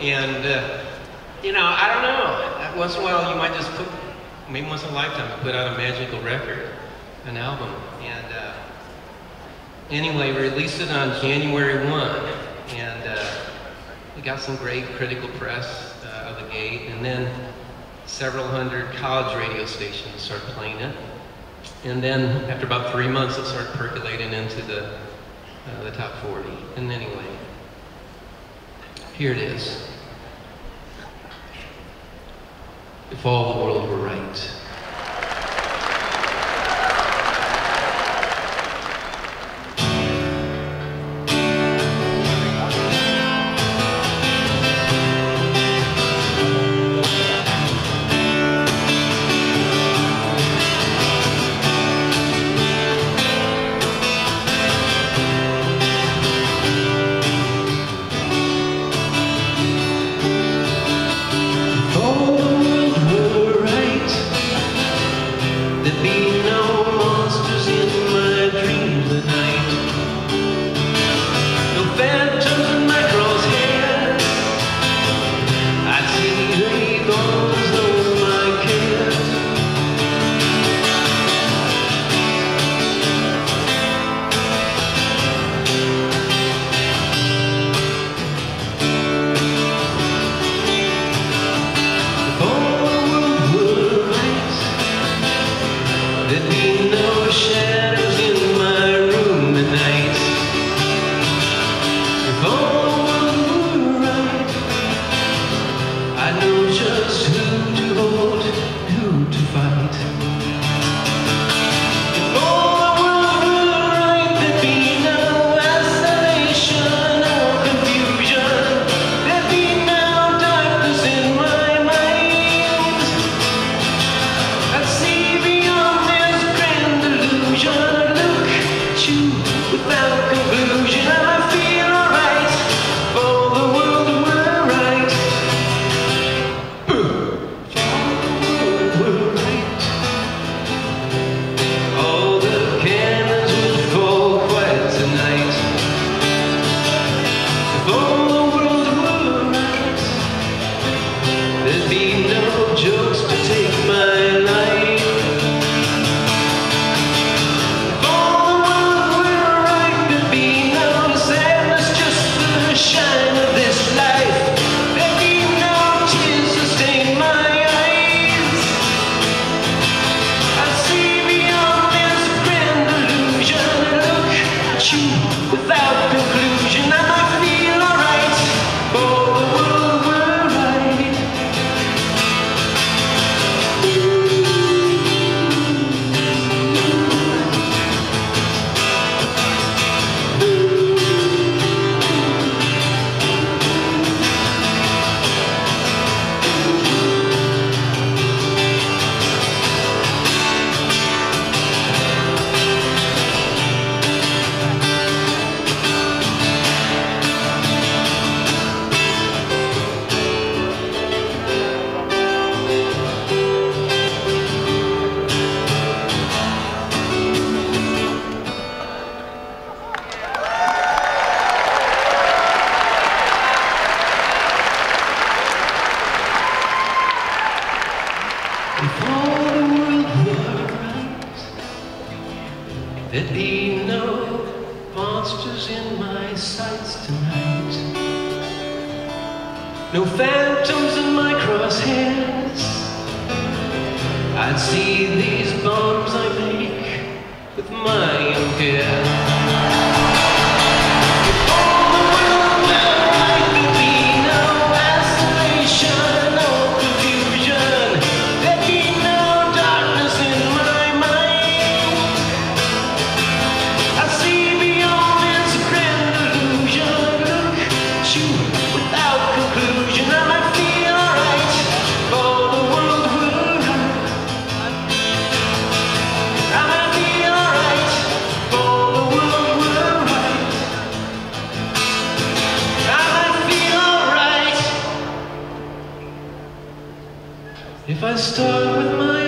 And, you know, I don't know. Once in a while, you might just put, maybe once in a lifetime, put out a magical record, an album. And anyway, we released it on January 1. And we got some great critical press out of the gate. And then several hundred college radio stations started playing it. And then, after about 3 months, it started percolating into the top 40. And anyway, here it is. If all the world were right. There'd be no monsters in my sights tonight. No phantoms in my crosshairs. I'd see these bombs I make with my own care. If I start with my